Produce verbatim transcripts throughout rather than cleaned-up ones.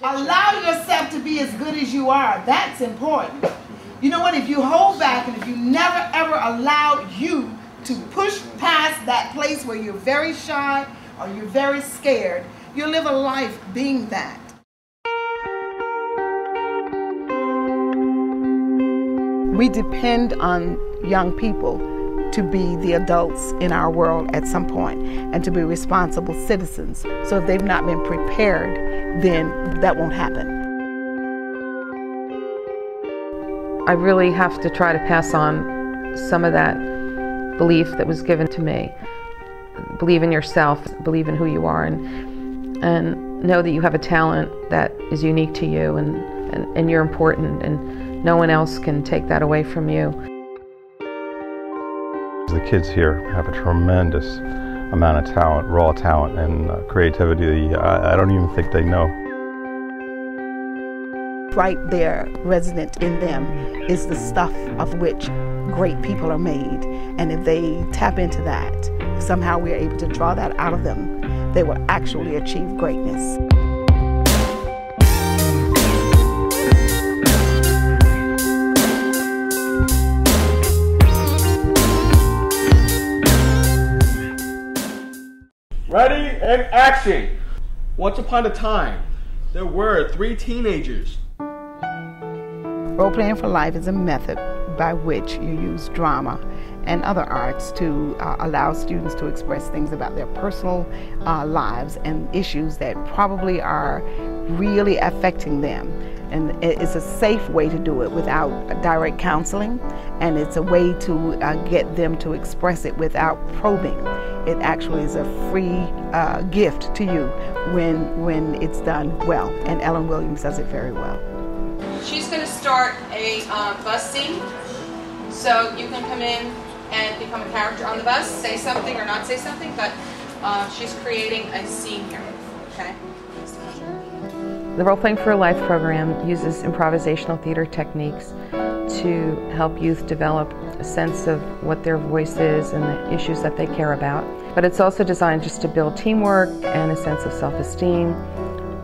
Allow yourself to be as good as you are. That's important. You know what? If you hold back and if you never ever allow you to push past that place where you're very shy or you're very scared, you'll live a life being that. We depend on young people to be the adults in our world at some point and to be responsible citizens. So if they've not been prepared, then that won't happen. I really have to try to pass on some of that belief that was given to me. Believe in yourself, believe in who you are, and, and know that you have a talent that is unique to you, and, and, and you're important, and no one else can take that away from you. The kids here have a tremendous amount of talent, raw talent, and uh, creativity. I, I don't even think they know. Right there, resident in them, is the stuff of which great people are made. And if they tap into that, if somehow we are able to draw that out of them, they will actually achieve greatness. Ready and action! Once upon a time, there were three teenagers. Role Playing for Life is a method by which you use drama and other arts to uh, allow students to express things about their personal uh, lives and issues that probably are really affecting them. And it's a safe way to do it without direct counseling, and it's a way to uh, get them to express it without probing. It actually is a free uh, gift to you when, when it's done well, and Ellen Williams does it very well. She's going to start a uh, bus scene, so you can come in and become a character on the bus, say something or not say something, but uh, she's creating a scene here, okay? The Role Playing for Life program uses improvisational theater techniques to help youth develop a sense of what their voice is and the issues that they care about. But it's also designed just to build teamwork and a sense of self-esteem.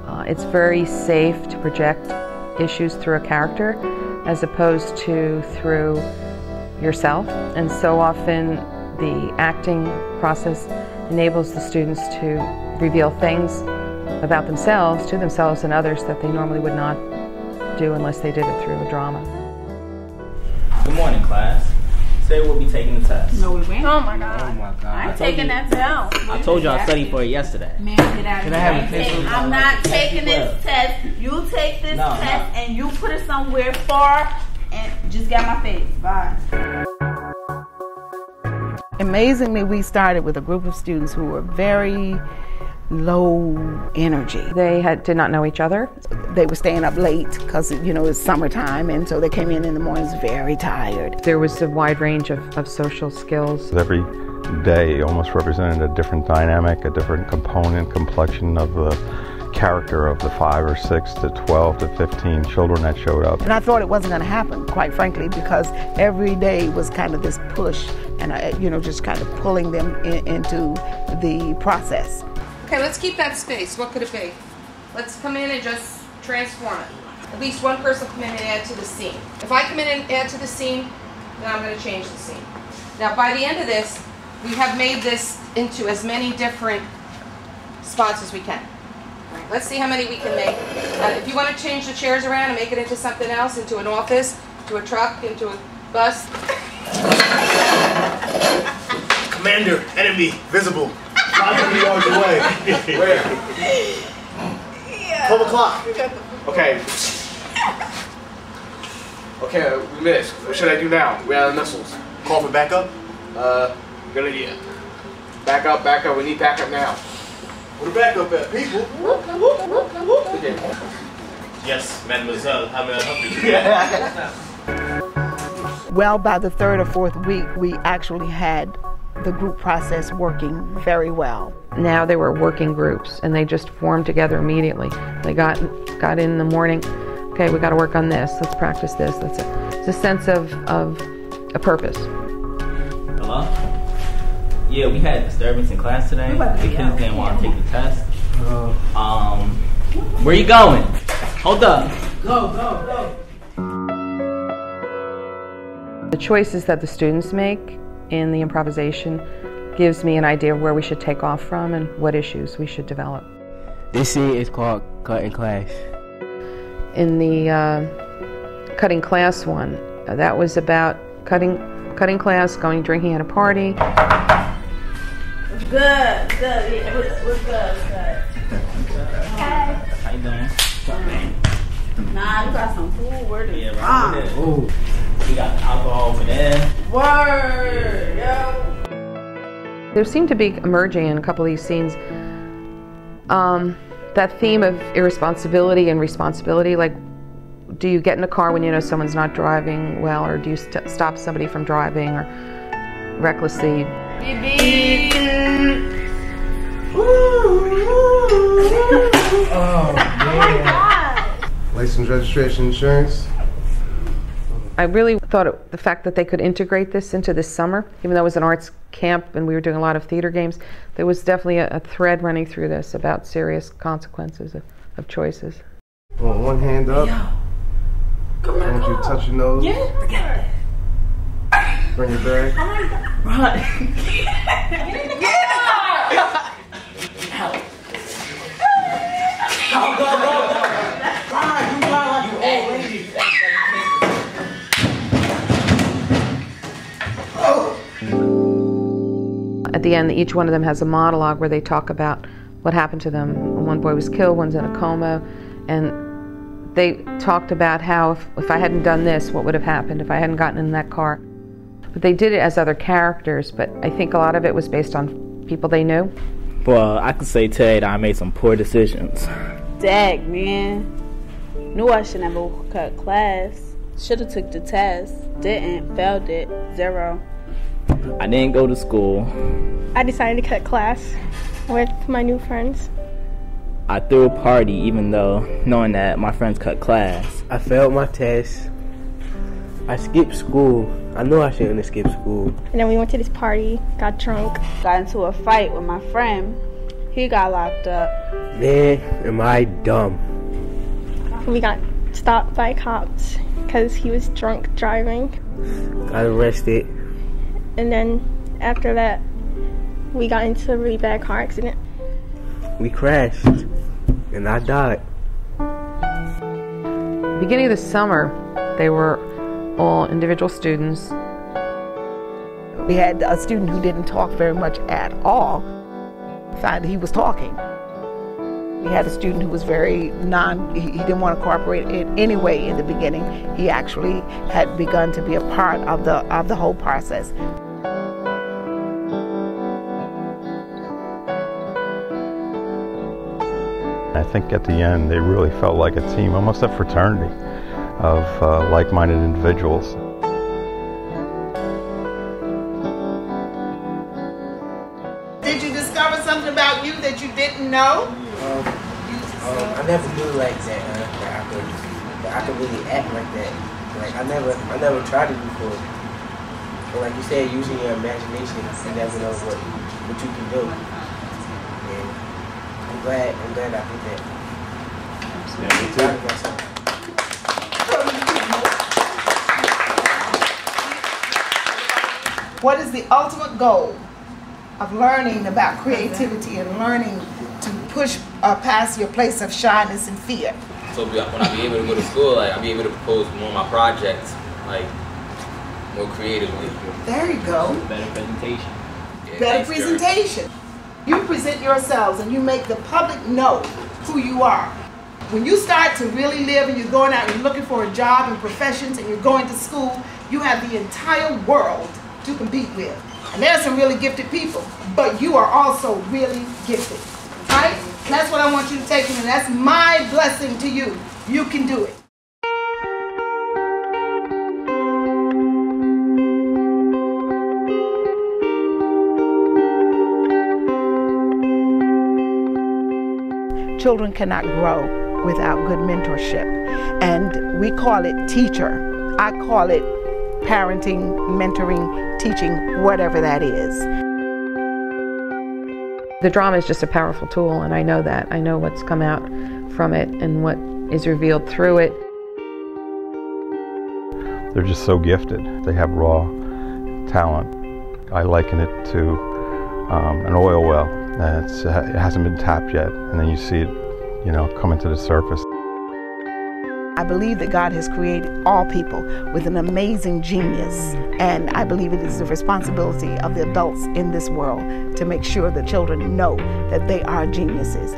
Uh, it's very safe to project issues through a character as opposed to through yourself. And so often the acting process enables the students to reveal things about themselves, to themselves and others, that they normally would not do unless they did it through a drama. Good morning, class. Today we'll be taking the test. No, we went. Oh my God. Oh my God. I'm taking that test. I told you I studied for it yesterday. Man, get out of here. Can I have a pencil? I'm not taking this test. You take this test and you put it somewhere far and just get my face. Bye. Amazingly, we started with a group of students who were very low energy. They had, did not know each other. They were staying up late because, you know, it's summertime, and so they came in in the mornings very tired. There was a wide range of, of social skills. Every day almost represented a different dynamic, a different component, complexion of the character of the five or six to twelve to fifteen children that showed up. And I thought it wasn't going to happen, quite frankly, because every day was kind of this push and, uh, you know, just kind of pulling them in, into the process. Okay, let's keep that space. What could it be? Let's come in and just transform it. At least one person come in and add to the scene. If I come in and add to the scene, then I'm going to change the scene. Now, by the end of this, we have made this into as many different spots as we can. Let's see how many we can make. Uh, if you want to change the chairs around and make it into something else, into an office, into a truck, into a bus. Commander, enemy, visible. twelve yards away. Where? Yeah. twelve o'clock. Okay. Okay, we missed. What should I do now? We're out of missiles. Call for backup? Uh, good idea. Back up, back up. We need backup now. We're back up at people. Okay. Yes, mademoiselle, how may I help you? Well, by the third or fourth week, we actually had the group process working very well. Now they were working groups, and they just formed together immediately. They got, got in the morning, okay, we got to work on this, let's practice this. That's it. It's a sense of, of a purpose. Hello? Yeah, we had a disturbance in class today. The kids didn't want to take the test. Um, where you going? Hold up. Go, go, go. The choices that the students make in the improvisation gives me an idea of where we should take off from and what issues we should develop. This scene is called Cutting Class. In the uh, Cutting Class one, uh, that was about cutting, cutting class, going drinking at a party. Good, good, yeah, we're, we're good, good. Okay. How you doing? What's up, man? Nah, you got some food, word is yeah, right there. Ooh, we got alcohol over there. Word, yeah. Yo. There seemed to be emerging in a couple of these scenes um, that theme of irresponsibility and responsibility, like, do you get in a car when you know someone's not driving well, or do you st stop somebody from driving, or recklessly? Oh, man. License, registration, insurance. I really thought it, the fact that they could integrate this into this summer, even though it was an arts camp and we were doing a lot of theater games, there was definitely a, a thread running through this about serious consequences of, of choices. Well, one hand up. Yo. Come on, don't you touch your nose. Yeah. Bring it back. Oh my God. Run. Get in the car. Help. Go, go, go, go. Run, you run like you old lady. Oh. At the end, each one of them has a monologue where they talk about what happened to them. One boy was killed, one's in a coma. And they talked about how if, if I hadn't done this, what would have happened if I hadn't gotten in that car. But they did it as other characters, but I think a lot of it was based on people they knew. Well, I could say today that I made some poor decisions. Dag, man. Knew I should never cut class. Should have took the test. Didn't. Failed it. Zero. I didn't go to school. I decided to cut class with my new friends. I threw a party even though knowing that my friends cut class. I failed my test. I skipped school. I knew I shouldn't have skipped school. And then we went to this party, got drunk. Got into a fight with my friend. He got locked up. Man, am I dumb. We got stopped by cops because he was drunk driving. Got arrested. And then after that, we got into a really bad car accident. We crashed, and I died. Beginning of the summer, they were all individual students. We had a student who didn't talk very much at all. Finally, he was talking. We had a student who was very non, he didn't want to cooperate in any way in the beginning. He actually had begun to be a part of the, of the whole process. I think at the end they really felt like a team, almost a fraternity of uh, like-minded individuals. Did you discover something about you that you didn't know? Um, um, I never knew like that, uh, that, I could, that I could really act like that. Like I never, I never tried it before. But like you said, using your imagination, you never know what, what you can do. I'm glad, I'm glad I did that. What is the ultimate goal of learning about creativity and learning to push uh, past your place of shyness and fear? So when I be able to go to school, like, I'll be able to propose more of my projects, like more creatively. There you go. Better presentation. Yeah, Better presentation. You present yourselves and you make the public know who you are. When you start to really live and you're going out and you're looking for a job and professions and you're going to school, you have the entire world to compete with. And there are some really gifted people, but you are also really gifted, right? That's what I want you to take in, and that's my blessing to you. You can do it. Children cannot grow without good mentorship, and we call it teacher. I call it parenting, mentoring, teaching, whatever that is. The drama is just a powerful tool, and I know that. I know what's come out from it and what is revealed through it. They're just so gifted. They have raw talent. I liken it to um, an oil well. And it's, it hasn't been tapped yet, and then you see it, you know, coming to the surface. I believe that God has created all people with an amazing genius, and I believe it is the responsibility of the adults in this world to make sure the children know that they are geniuses.